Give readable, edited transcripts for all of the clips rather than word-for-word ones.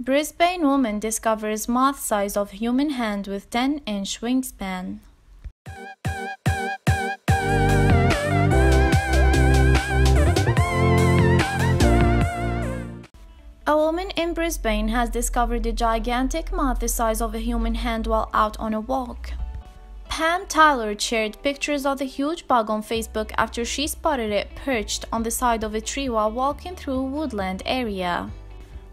Brisbane woman discovers moth size of human hand with 10-inch wingspan. A woman in Brisbane has discovered a gigantic moth the size of a human hand while out on a walk. Pam Taylor shared pictures of the huge bug on Facebook after she spotted it perched on the side of a tree while walking through a woodland area.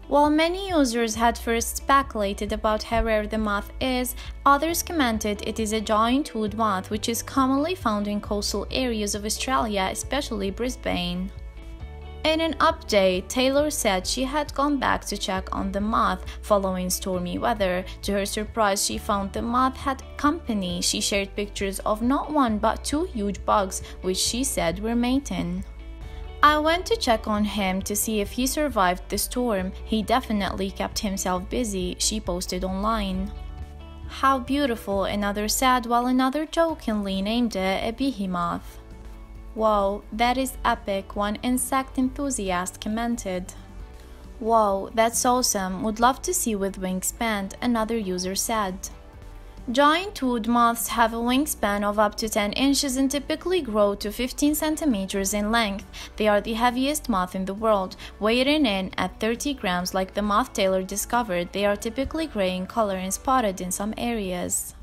While many users had first speculated about how rare the moth is, others commented it is a giant wood moth which is commonly found in coastal areas of Australia, especially Brisbane. In an update, Taylor said she had gone back to check on the moth following stormy weather. To her surprise, she found the moth had company. She shared pictures of not one but two huge bugs, which she said were mating. "I went to check on him to see if he survived the storm. He definitely kept himself busy," she posted online. "How beautiful," another said, while another jokingly named it a behemoth. "Wow, that is epic," one insect enthusiast commented. "Wow, that's awesome. Would love to see with wingspan," another user said. Giant wood moths have a wingspan of up to 10 inches and typically grow to 15 centimeters in length. They are the heaviest moth in the world, weighing in at 30 grams like the moth Taylor discovered. They are typically gray in color and spotted in some areas.